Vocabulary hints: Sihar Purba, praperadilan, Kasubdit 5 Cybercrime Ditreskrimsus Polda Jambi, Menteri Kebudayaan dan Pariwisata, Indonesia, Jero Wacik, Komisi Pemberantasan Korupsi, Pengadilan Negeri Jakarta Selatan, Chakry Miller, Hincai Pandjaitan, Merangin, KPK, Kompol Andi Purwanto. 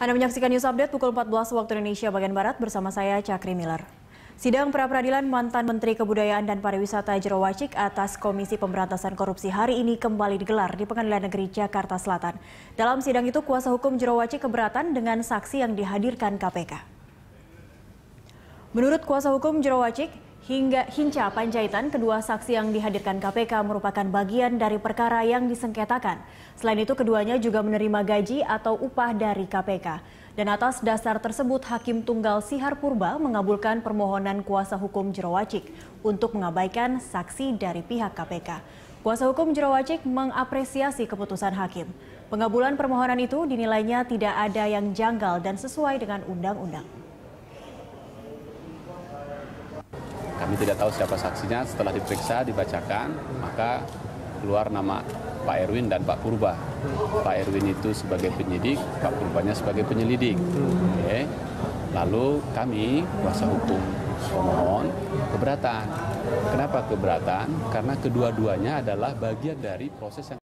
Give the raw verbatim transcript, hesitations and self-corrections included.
Anda menyaksikan News Update pukul empat belas waktu Indonesia bagian Barat bersama saya, Chakry Miller. Sidang pra-peradilan mantan Menteri Kebudayaan dan Pariwisata Jero Wacik atas Komisi Pemberantasan Korupsi hari ini kembali digelar di Pengadilan Negeri Jakarta Selatan. Dalam sidang itu, kuasa hukum Jero Wacik keberatan dengan saksi yang dihadirkan K P K. Menurut kuasa hukum Jero Wacik, hingga Hincai Pandjaitan, kedua saksi yang dihadirkan K P K merupakan bagian dari perkara yang disengketakan. Selain itu, keduanya juga menerima gaji atau upah dari K P K. Dan atas dasar tersebut, Hakim Tunggal Sihar Purba mengabulkan permohonan kuasa hukum Jero Wacik untuk mengabaikan saksi dari pihak K P K. Kuasa hukum Jero Wacik mengapresiasi keputusan hakim. Pengabulan permohonan itu dinilainya tidak ada yang janggal dan sesuai dengan undang-undang. Kami tidak tahu siapa saksinya, setelah diperiksa, dibacakan, maka keluar nama Pak Erwin dan Pak Purba. Pak Erwin itu sebagai penyidik, Pak Purbanya sebagai penyelidik. Oke. Lalu kami, kuasa hukum pemohon, keberatan. Kenapa keberatan? Karena kedua-duanya adalah bagian dari proses yang